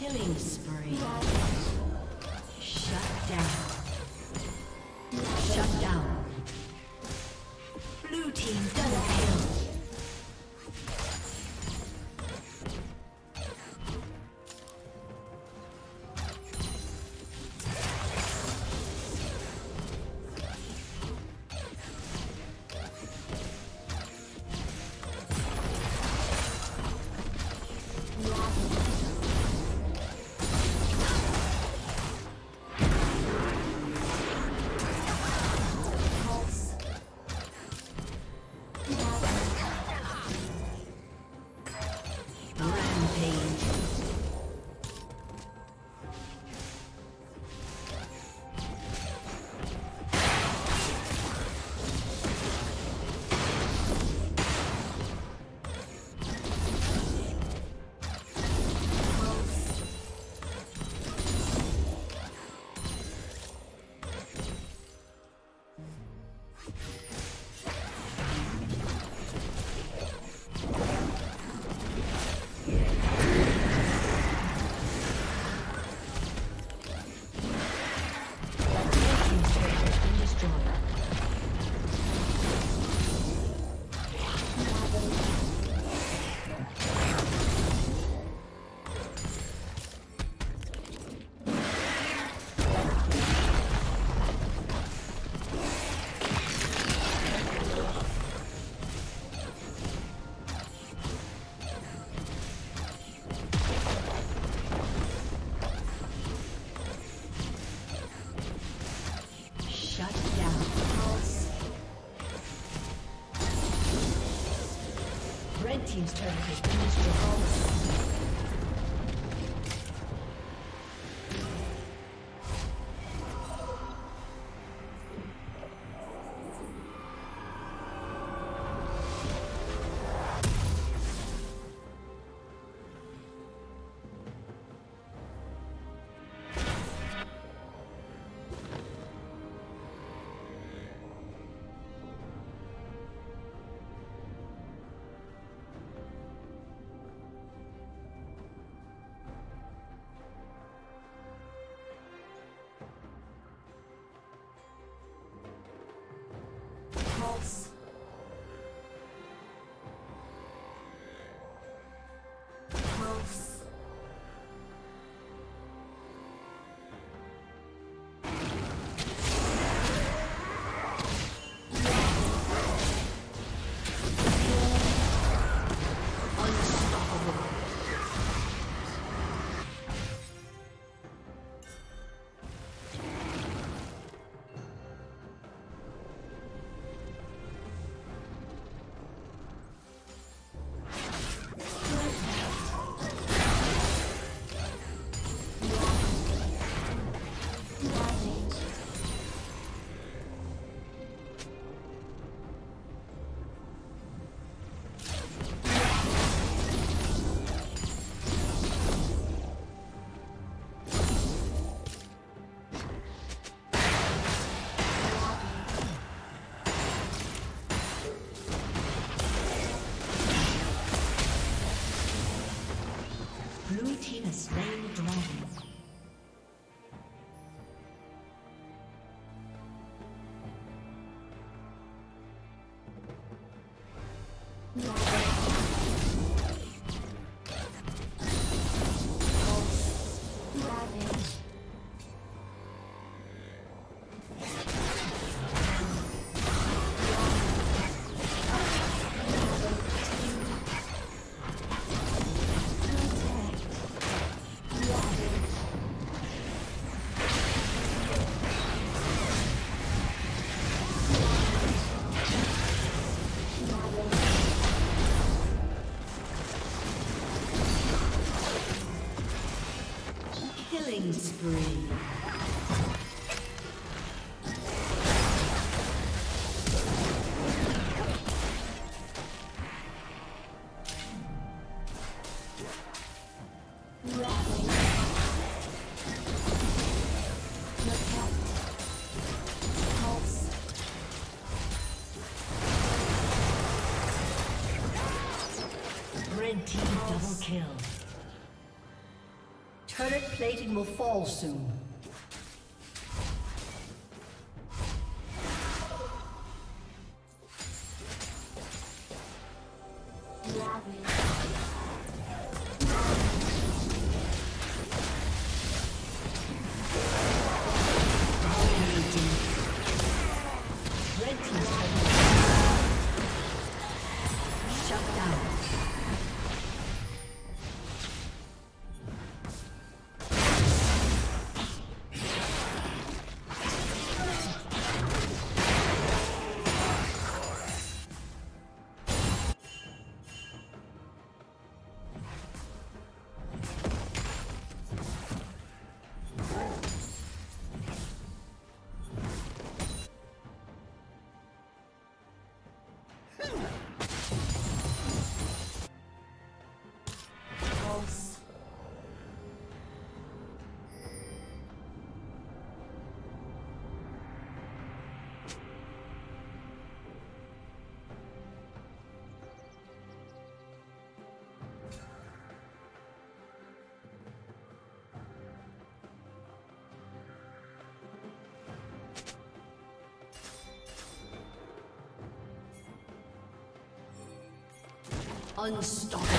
Killing spree. Shut down. Shut down. Blue team double kill. Team's turret has been destroyed. Blue team has slain the dragon. Spree. Red team double kill. Turret plating will fall soon. Unstoppable.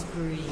Spree.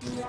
Destroyed.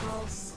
Pulse.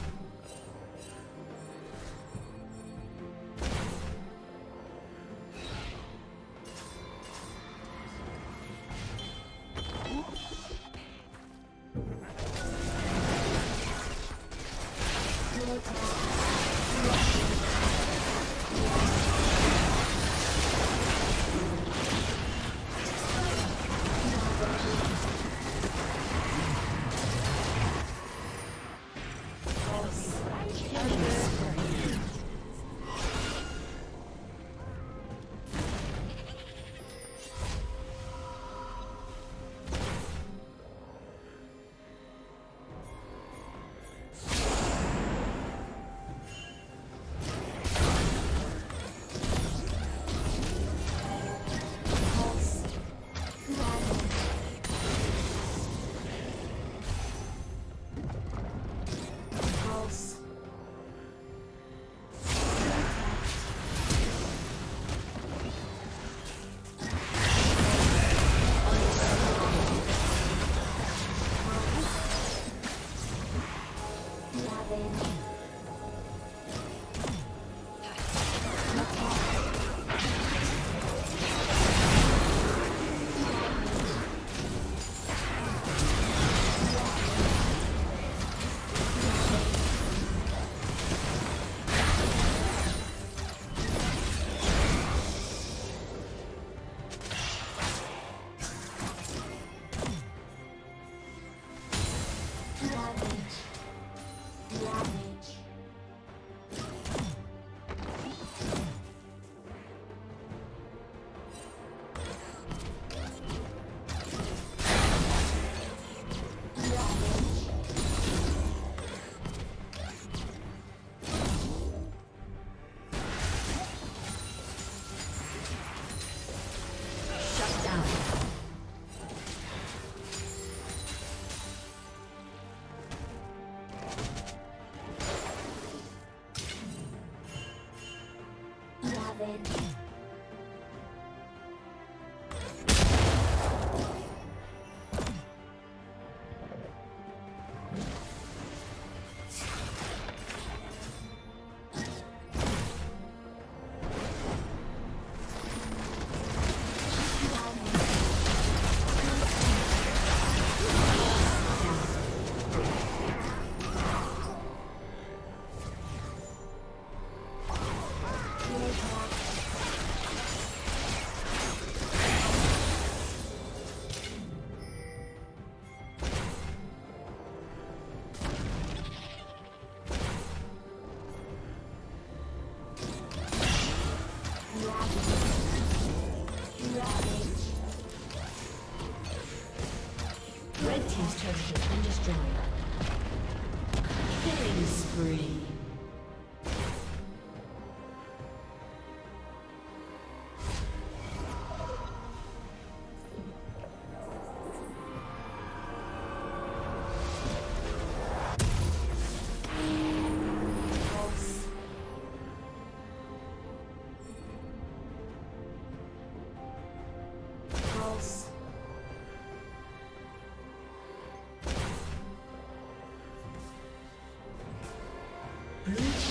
Rampage.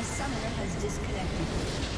A summoner has disconnected.